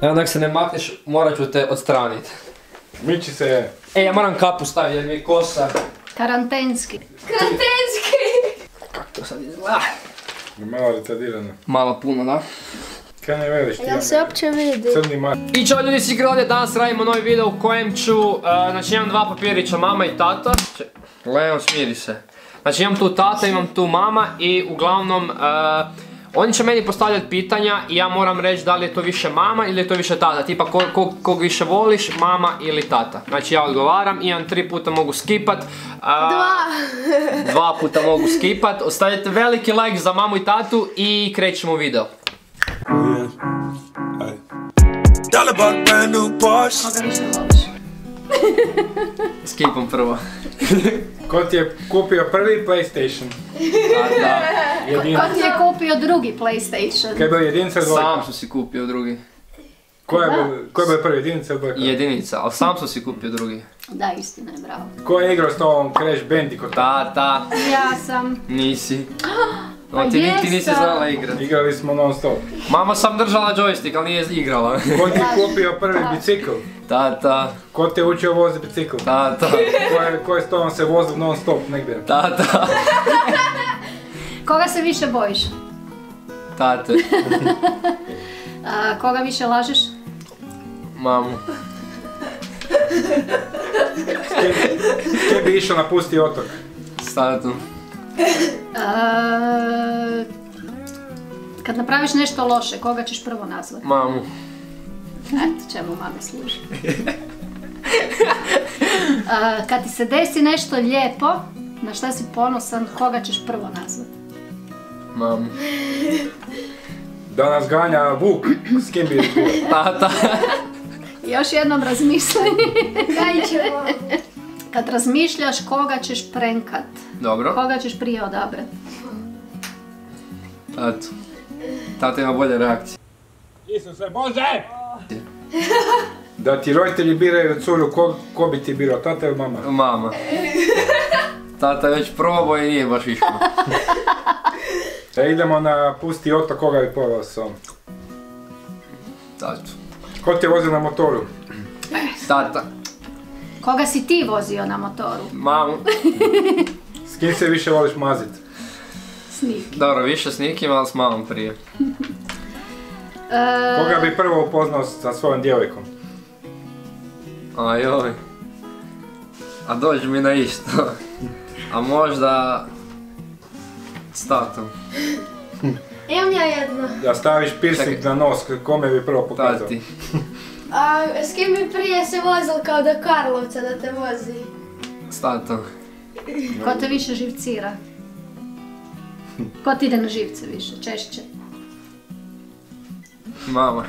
Evo, dok se ne makneš, morat ću te odstraniti. Miči se. E, ja moram kapu staviti jer mi je kosa. Karantenski. Karantenski! Kako to sad izgleda? Malo retardirano. Malo puno, da? Kaj ne veliš ti? Jel se uopće vidi? Crni mar. I čao ljudi, svi gledali, danas radimo novi video u kojem ću... Znači imam dva papirića, mama i tata. Leon, smiri se. Znači imam tu tata, imam tu mama i uglavnom... Oni će meni postavljati pitanja i ja moram reći da li je to više mama ili je to više tata. Tipa kog više voliš, mama ili tata. Znači ja odgovaram, imam 3 puta mogu skipat. 2 puta mogu skipat. Ostavite veliki like za mamu i tatu i krećemo video. Skipam prvo. Ko ti je kupio prvi PlayStation? Ko ti je kupio drugi PlayStation? Kaj je bilo jedinica dvojka? Sam sam si kupio drugi. Ko je bilo prvi, jedinica dvojka? Jedinica, ali sam sam si kupio drugi. Da, istina je, bravo. Ko je igrao s tobom Crash Bandicoot? Tata. Ja sam. Nisi. Ti nisi znala igrat. Igrali smo non stop. Mama sam držala joystick, ali nije igrala. Ko ti je kupio prvi bicikl? Tata. Ko te je učio voziti bicikl? Tata. Ko je s tobom se vozio non stop negdje? Tata. Koga se više bojiš? Tate. Koga više lažeš? Mamu. Gdje bi išao napusti otok? S tatom. Kad napraviš nešto loše, koga ćeš prvo nazvati? Mamu. Eto čemu mame služi. Kad ti se desi nešto lijepo, na šta si ponosan, koga ćeš prvo nazvati? Mamu. Da nas ganja vuk, s kim bi tata. Još jednom razmisli. Kad razmišljaš koga ćeš prenkat, koga ćeš prije odabrat? Tatu. Tata ima bolje reakcije. Isuse Bože! Da ti roditelji biraju curju, ko bi ti birao, tata ili mama? Mama. Tata je već probao i nije baš išlo. Da idemo na pusti otok, koga bi poveo s ovom? Tatu. Ko ti je vozio na motoru? Tata. Koga si ti vozio na motoru? Mamu. S kim se više voliš mazit? S nikim. Dobro, više s nikim, ali s mamom prije. Koga bi prvo upoznao sa svojom djevojkom? Ajoj. A dođi mi na isto. A možda... s tatom. Imam ja jedno. Da staviš piercing na nos, kome bi prvo pokazao? Tati. A s kim bi prije se vozil kao do Karlovca da te vozi? S tatom. Ko te više živcira? Ko ti ide na živce više, češće? Mama.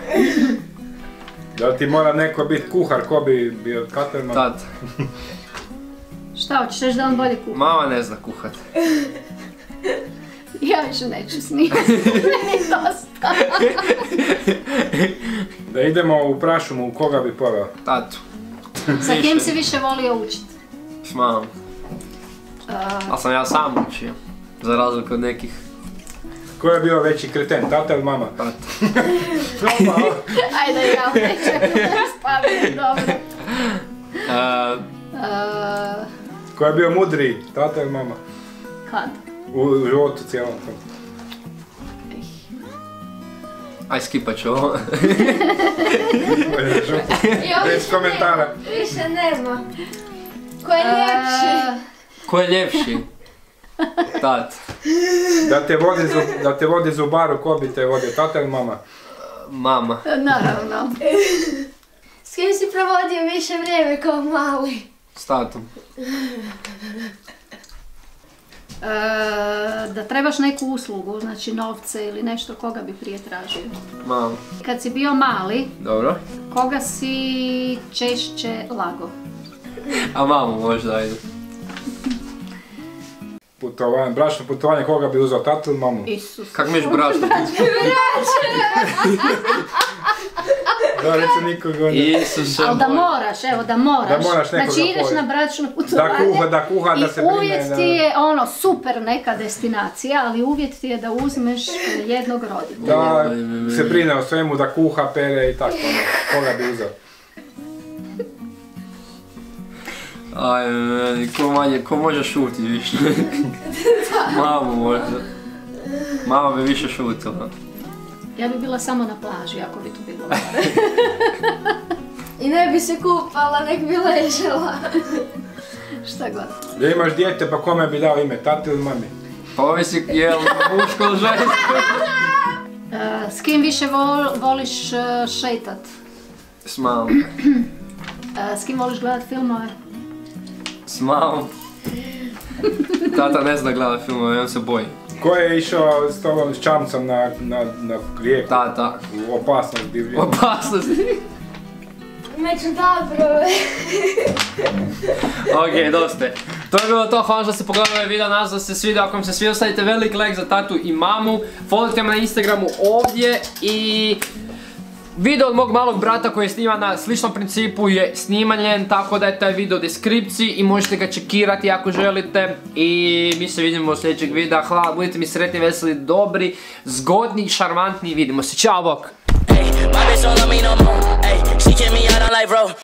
Da ti mora neko biti kuhar, ko bi bio Katerman? Tata. Šta hoćeš, reći da on bolje kuha? Mama ne zna kuhat. Ja više neću snimati, meni dosta. Da idemo u prašumu, koga bi poveo? Tatu. Sa kim si više volio učiti? S mamom. Ali sam ja sam učio, za razliku od nekih. Ko je bio veći kreten, tata ili mama? Tata. Ajde, ja neću staviti, dobro. Ko je bio mudriji, tata ili mama? Kad? U životu cijelom tom. Aj, skipat ću ovo. Bez komentara. Više nema. Ko je ljepši? Ko je ljepši? Tata. Da te vodi zubaru, ko bi te vodio, tata ili mama? Mama. Naravno. S kim si provodio više vrijeme kao mali? S tatom. Da trebaš neku uslugu, znači novce ili nešto, koga bi prije tražio? Mamu. Kad si bio mali, koga si češće lago? A mamu možda, ajde. Putovanje, brašno putovanje, koga bi uzao, tatu ili mamu? Isus. Kak miš brašno? Brašno! Ali da moraš, evo da moraš. Znači ideš na bračno putovanje i uvjet ti je ono super neka destinacija, ali uvjet ti je da uzmeš jednog roditelja. Da se brine o svemu, da kuha, pere i tako. Koga bi uzeo? Ajme, ko može šutit više? Mama možda. Mama bi više šutila. Ja bi bila samo na plaži, ako bi tu bilo more. I ne bi se kupala, nek bi ležela. Šta god. Da imaš dijete, pa kome bi dao ime, tati ili mami? Pa ovisi je muško ili žensko. S kim više voliš šetat? S mamom. S kim voliš gledat filmove? S mamom. Tata ne zna gledat filmove, on se boji. Ko je išao s čamcom na rijeku? Tata. U opasnost divlje. Opasnost? Među dobro. Ok, dosta. To je bilo to, hvala što ste pogledali ovaj video, nas da ste svidio, ako vam se svidio stavite velik like za tatu i mamu. Followte me na Instagramu ovdje i... Video od mog malog brata koji je sniman na sličnom principu je snimanjen, tako da je taj video u deskripciji i možete ga čekirati ako želite. I mi se vidimo u sljedećeg videa, hvala, budite mi sretni, veseli, dobri, zgodni, šarmantni, vidimo se, čao bok!